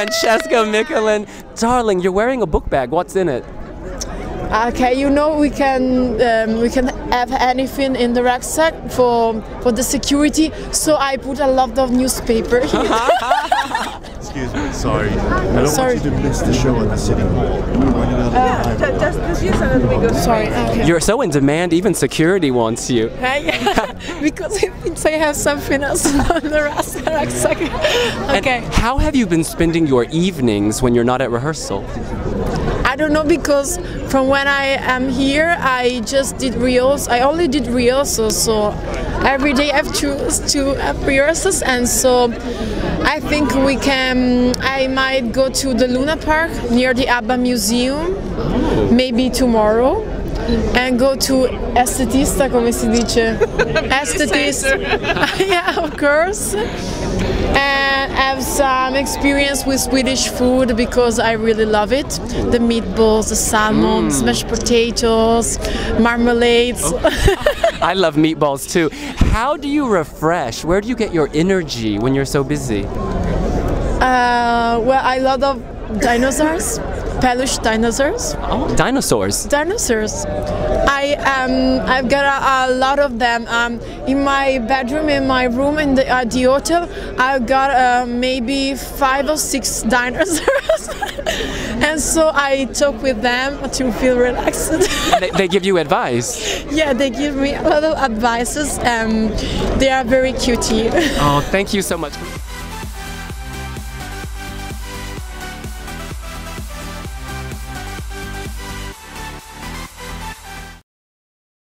Francesca Michielin. Darling, you're wearing a book bag. What's in it? Okay, you know, we can have anything in the rucksack for the security, so I put a lot of newspaper. Excuse me, sorry. I don't want you to miss the show at the City Hall. Just use and we go. Sorry. Okay. You're so in demand, even security wants you. Yeah, because it means I have something else on the rucksack. Okay. And how have you been spending your evenings when you're not at rehearsal? I don't know, because from when I am here, I just did reels. I only did rehearsals, so every day I have to have rehearsals, and so I think we can. I might go to the Luna Park near the ABBA Museum, maybe tomorrow, and go to Estetista, come si dice? Estetista. Yeah, of course. And have some experience with Swedish food, because I really love it. The meatballs, the salmon, smashed potatoes, marmalades. Oh. I love meatballs too. How do you refresh? Where do you get your energy when you're so busy? Well, I love dinosaurs, peluche dinosaurs. Oh, dinosaurs. Dinosaurs. I've got a lot of them in my bedroom, in my room, in the hotel. I've got maybe 5 or 6 dinosaurs, and so I talk with them to feel relaxed. They give you advice? Yeah, they give me a lot of advices, and they are very cute. Oh, thank you so much.